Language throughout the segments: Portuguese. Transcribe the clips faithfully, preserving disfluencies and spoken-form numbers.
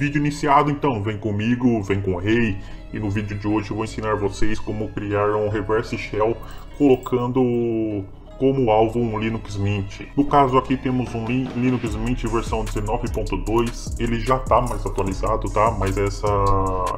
vídeo iniciado, então vem comigo, vem com o rei, e no vídeo de hoje eu vou ensinar vocês como criar um Reverse Shell colocando como alvo um Linux Mint. No caso aqui temos um Linux Mint versão dezenove ponto dois, ele já está mais atualizado, tá? Mas essa,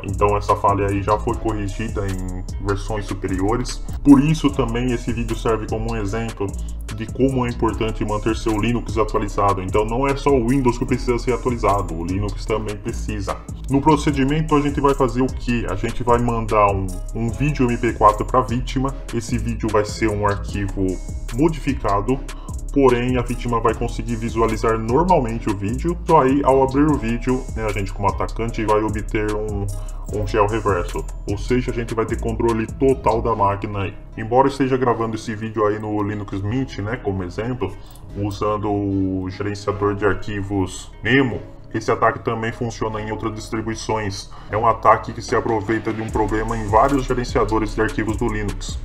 então essa falha aí já foi corrigida em versões superiores. Por isso também esse vídeo serve como um exemplo de como é importante manter seu Linux atualizado. Então não é só o Windows que precisa ser atualizado, o Linux também precisa. No procedimento a gente vai fazer o que? A gente vai mandar um, um vídeo M P quatro para a vítima. Esse vídeo vai ser um arquivo modificado, porém a vítima vai conseguir visualizar normalmente o vídeo. Então aí, ao abrir o vídeo, né, a gente como atacante vai obter um, um shell reverso, ou seja, a gente vai ter controle total da máquina aí. Embora eu esteja gravando esse vídeo aí no Linux Mint, né, como exemplo, usando o gerenciador de arquivos Nemo, esse ataque também funciona em outras distribuições. É um ataque que se aproveita de um problema em vários gerenciadores de arquivos do Linux.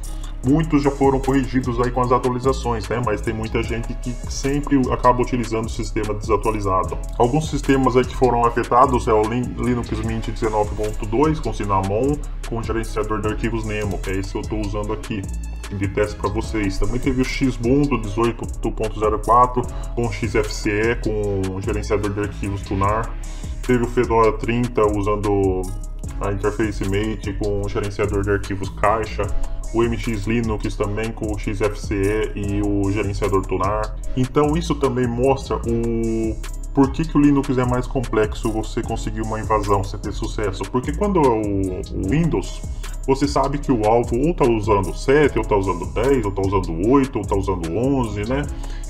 Muitos já foram corrigidos aí com as atualizações, né? Mas tem muita gente que sempre acaba utilizando o sistema desatualizado. Alguns sistemas aí que foram afetados é o Linux Mint dezenove ponto dois com Cinnamon, com o gerenciador de arquivos Nemo, que é esse que eu estou usando aqui de teste para vocês. Também teve o Xubuntu dezoito ponto zero quatro com X F C E, com o gerenciador de arquivos Thunar. Teve o Fedora trinta usando a interface MATE com o gerenciador de arquivos CAIXA. O M X Linux também com o X F C E e o gerenciador Thunar. Então isso também mostra o por que que o Linux é mais complexo você conseguir uma invasão, você ter sucesso. Porque quando é o, o Windows, você sabe que o alvo ou está usando sete, ou está usando dez, ou está usando oito, ou está usando onze, né?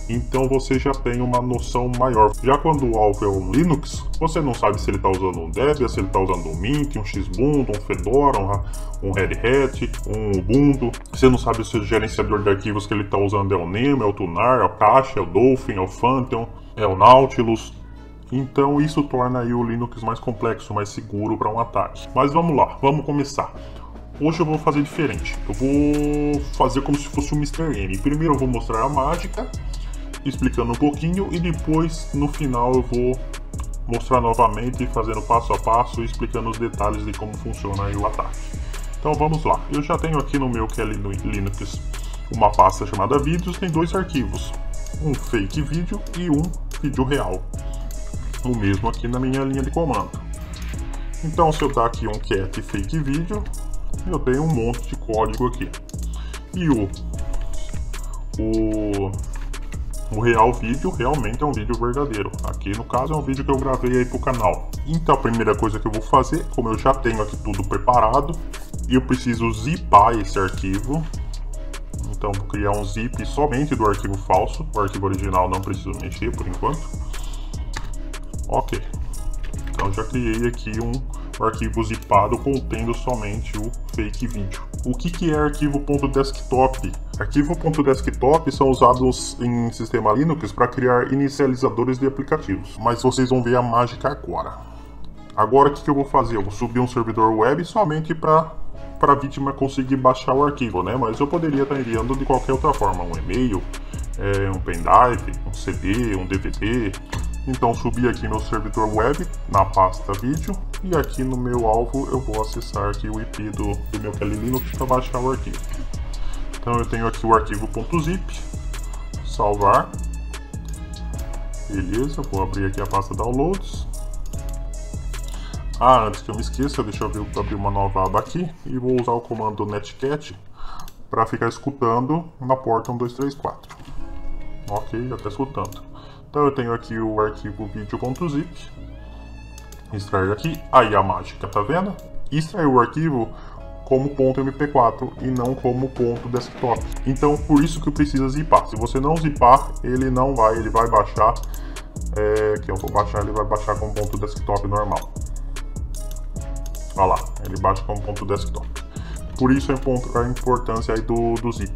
Então você já tem uma noção maior. Já quando o alvo é um Linux, você não sabe se ele está usando um Debian, se ele está usando um Mint, um Xubuntu, um Fedora, um Red Hat, um Ubuntu. Você não sabe se o gerenciador de arquivos que ele está usando é o Nemo, é o Thunar, é o CAIXA, é o Dolphin, é o Phantom, é o Nautilus. Então isso torna aí o Linux mais complexo, mais seguro para um ataque. Mas vamos lá, vamos começar. Hoje eu vou fazer diferente. Eu vou fazer como se fosse um mister N. Primeiro eu vou mostrar a mágica, explicando um pouquinho, e depois no final eu vou mostrar novamente, fazendo passo a passo, explicando os detalhes de como funciona aí o ataque. Então vamos lá, eu já tenho aqui no meu Kali Linux uma pasta chamada vídeos, tem dois arquivos, um fake vídeo e um vídeo real, o mesmo aqui na minha linha de comando. Então se eu dar aqui um cat fake vídeo, eu tenho um monte de código aqui, e o o O real vídeo realmente é um vídeo verdadeiro. Aqui no caso é um vídeo que eu gravei aí pro canal. Então a primeira coisa que eu vou fazer, como eu já tenho aqui tudo preparado, eu preciso zipar esse arquivo. Então vou criar um zip somente do arquivo falso. O arquivo original não preciso mexer por enquanto. Ok. Então já criei aqui um arquivo zipado contendo somente o fake vídeo. O que que é arquivo.desktop? Arquivo.desktop são usados em sistema Linux para criar inicializadores de aplicativos. Mas vocês vão ver a mágica agora. Agora o que que eu vou fazer? Eu vou subir um servidor web somente para para a vítima conseguir baixar o arquivo, né? Mas eu poderia estar enviando de qualquer outra forma, um e-mail, é, um pendrive, um C D, um D V D. Então subi aqui meu servidor web na pasta vídeo, e aqui no meu alvo eu vou acessar aqui o I P do, do meu Kali Linux para baixar o arquivo. Então eu tenho aqui o arquivo.zip, salvar, beleza, vou abrir aqui a pasta downloads. Ah, antes que eu me esqueça, deixa eu abrir uma nova aba aqui e vou usar o comando netcat para ficar escutando na porta um dois três quatro. Ok, já está escutando. Então eu tenho aqui o arquivo vídeo.zip, extrair aqui, aí a mágica, tá vendo? Extrair o arquivo como .mp quatro e não como .desktop. Então por isso que precisa zipar. Se você não zipar, ele não vai, ele vai baixar, é, que eu vou baixar, ele vai baixar como .desktop normal. Olha lá, ele baixa como .desktop. Por isso a importância aí do, do zip.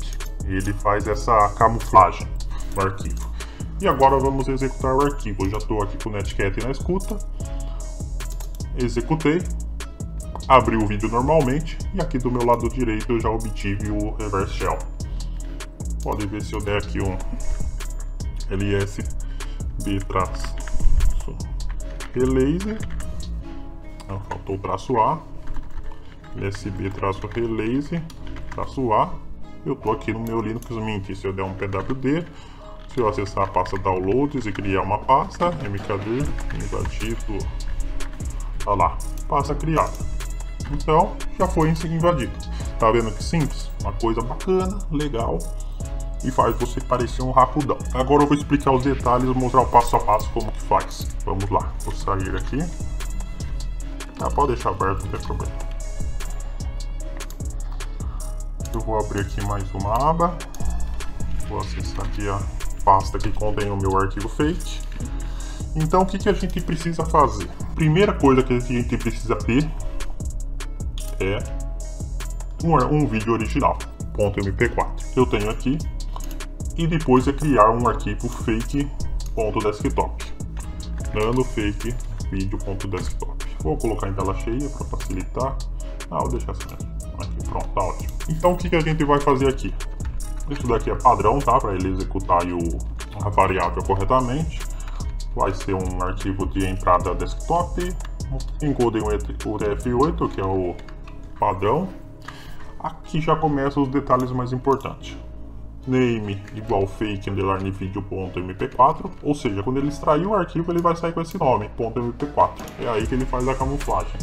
Ele faz essa camuflagem no arquivo. E agora vamos executar o arquivo. Eu já estou aqui com o netcat na escuta. Executei. Abri o vídeo normalmente, e aqui do meu lado direito eu já obtive o Reverse Shell. Pode ver, se eu der aqui um lsb-release, Não, faltou o traço A, lsb-release, traço A. Eu estou aqui no meu Linux Mint. Se eu der um P W D, se eu acessar a pasta downloads e criar uma pasta, mkd, invadido, olha lá, pasta criada. Então, já foi invadido. Tá vendo que simples? Uma coisa bacana, legal, e faz você parecer um rapudão. Agora eu vou explicar os detalhes, mostrar o passo a passo como que faz. Vamos lá, vou sair aqui. Ah, pode deixar aberto, não tem problema. Eu vou abrir aqui mais uma aba. Vou acessar aqui a pasta que contém o meu arquivo fake. Então o que, que a gente precisa fazer? Primeira coisa que a gente precisa ter é um, um vídeo original. .mp quatro, que eu tenho aqui, e depois é criar um arquivo fake.desktop, nano fake video.desktop. Vou colocar em tela cheia para facilitar. Ah, vou deixar assim aqui, pronto, tá ótimo. Então o que, que a gente vai fazer aqui? Isso daqui é padrão, tá? Para ele executar aí o, a variável corretamente. Vai ser um arquivo de entrada desktop, encodem o U T F oito, que é o padrão. Aqui já começam os detalhes mais importantes. Name igual fake underline video.mp4, ou seja, quando ele extrair o arquivo ele vai sair com esse nome, .mp4. É aí que ele faz a camuflagem.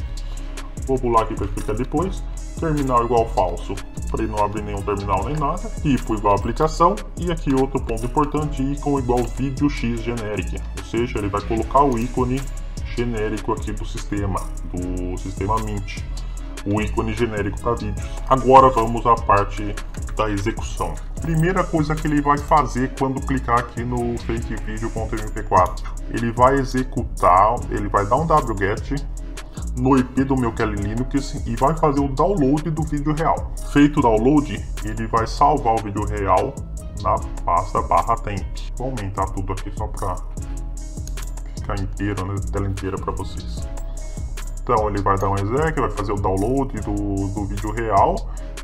Vou pular aqui para explicar depois. Terminal igual falso, para ele não abrir nenhum terminal nem nada. Tipo igual aplicação. E aqui outro ponto importante, ícone igual vídeo x generic, ou seja, ele vai colocar o ícone genérico aqui do sistema, do sistema Mint. O ícone genérico para vídeos. Agora vamos à parte da execução. Primeira coisa que ele vai fazer quando clicar aqui no fake video.mp4, ele vai executar, ele vai dar um wget no I P do meu Kali Linux e vai fazer o download do vídeo real. Feito o download, ele vai salvar o vídeo real na pasta barra temp. Vou aumentar tudo aqui só para ficar inteiro, né? Tela inteira para vocês. Então ele vai dar um exec, vai fazer o download do, do vídeo real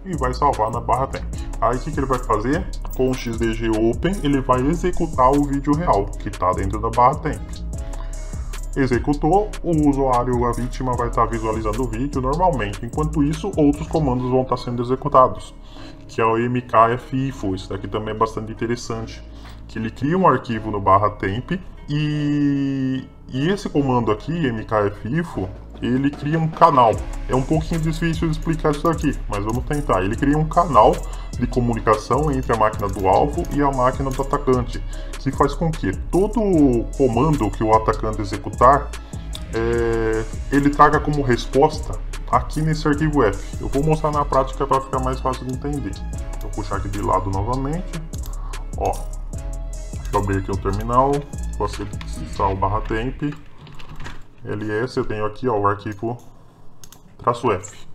e vai salvar na barra temp. Aí o que, que ele vai fazer? Com o X D G open ele vai executar o vídeo real que está dentro da barra temp. Executou, o usuário, a vítima vai estar tá visualizando o vídeo normalmente. Enquanto isso, outros comandos vão estar tá sendo executados, que é o mkfifo. Isso daqui também é bastante interessante, que ele cria um arquivo no barra temp e, e esse comando aqui, mkfifo, ele cria um canal. É um pouquinho difícil de explicar isso aqui, mas vamos tentar. Ele cria um canal de comunicação entre a máquina do alvo e a máquina do atacante, que faz com que todo comando que o atacante executar, é, ele traga como resposta aqui nesse arquivo F. Eu vou mostrar na prática para ficar mais fácil de entender. Vou puxar aqui de lado novamente. Ó, deixa eu abrir aqui o terminal, vou acessar o barra temp. Ls, eu tenho aqui ó, o arquivo traço F.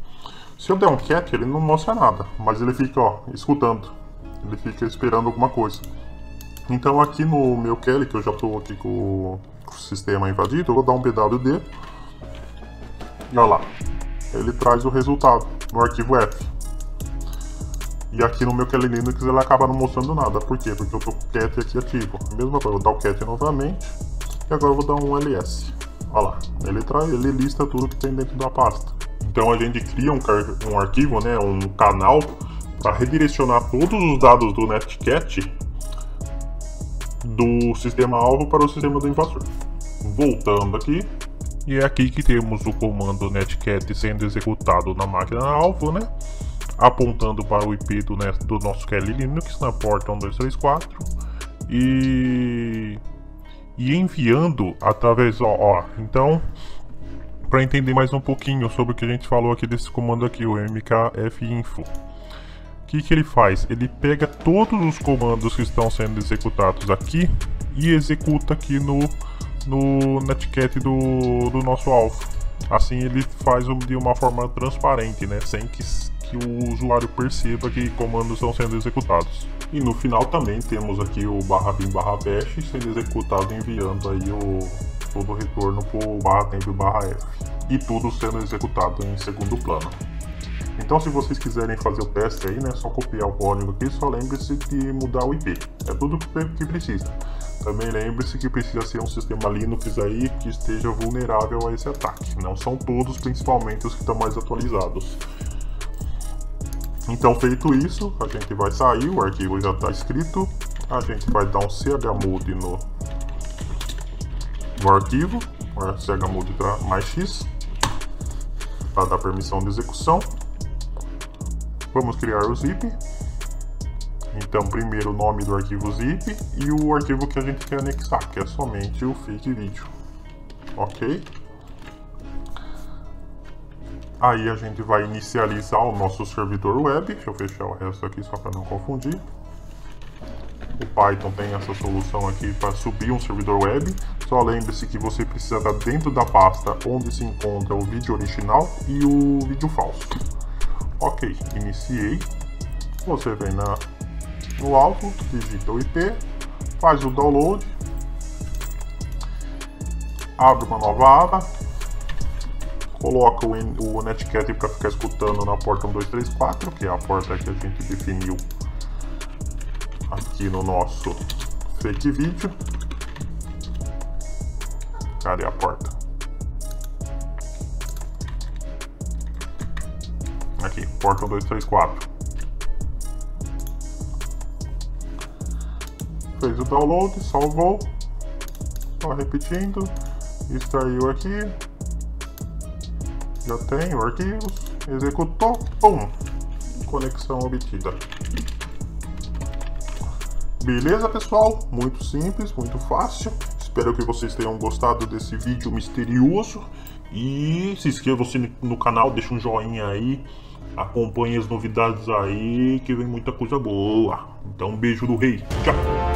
Se eu der um cat, ele não mostra nada, mas ele fica ó, escutando, ele fica esperando alguma coisa. Então aqui no meu Kali, que eu já estou aqui com o sistema invadido, eu vou dar um pwd, olha lá, ele traz o resultado no arquivo F. E aqui no meu Kali Linux ele acaba não mostrando nada. Por quê? Porque eu estou com o cat aqui ativo. A mesma coisa, eu vou dar o cat novamente e agora eu vou dar um ls. Olha lá, ele, trai, ele lista tudo que tem dentro da pasta. Então a gente cria um, um arquivo, né, um canal para redirecionar todos os dados do netcat do sistema alvo para o sistema do invasor. Voltando aqui, e é aqui que temos o comando netcat sendo executado na máquina alvo, né, apontando para o I P do, net, do nosso Kali Linux na porta um dois três quatro e... e enviando através, ó, ó. Então, para entender mais um pouquinho sobre o que a gente falou aqui desse comando aqui, o mkfinfo, o que que ele faz? Ele pega todos os comandos que estão sendo executados aqui e executa aqui no, no netcat do, do nosso alvo. Assim ele faz de uma forma transparente, né, sem que, que o usuário perceba que comandos estão sendo executados. E no final também temos aqui o barra bin barra bash sendo executado, enviando aí o todo o retorno para o barra tempo barra f, e tudo sendo executado em segundo plano. Então se vocês quiserem fazer o teste aí, né, é só copiar o código aqui, só lembre-se de mudar o I P, é tudo que precisa. Também lembre-se que precisa ser um sistema Linux aí que esteja vulnerável a esse ataque. Não são todos, principalmente os que estão mais atualizados. Então, feito isso, a gente vai sair, o arquivo já está escrito. A gente vai dar um chmod no, no arquivo, chmod mais x, para dar permissão de execução. Vamos criar o zip. Então, primeiro o nome do arquivo zip e o arquivo que a gente quer anexar, que é somente o fake video. Ok? Aí a gente vai inicializar o nosso servidor web. Deixa eu fechar o resto aqui só para não confundir. O Python tem essa solução aqui para subir um servidor web. Só lembre-se que você precisa estar dentro da pasta onde se encontra o vídeo original e o vídeo falso. Ok, iniciei. Você vem na, no alto, digita o I P, faz o download, abre uma nova aba, coloca o, o netcat para ficar escutando na porta um dois três quatro, que é a porta que a gente definiu aqui no nosso fake vídeo. Cadê a porta? Aqui, porta um dois três quatro. Fez o download, salvou, só repetindo, extraiu aqui, já tem o arquivo, executou, pum, conexão obtida. Beleza, pessoal? Muito simples, muito fácil. Espero que vocês tenham gostado desse vídeo misterioso e se inscreva-se no canal, deixa um joinha aí, acompanhe as novidades aí que vem muita coisa boa. Então, um beijo do rei, tchau!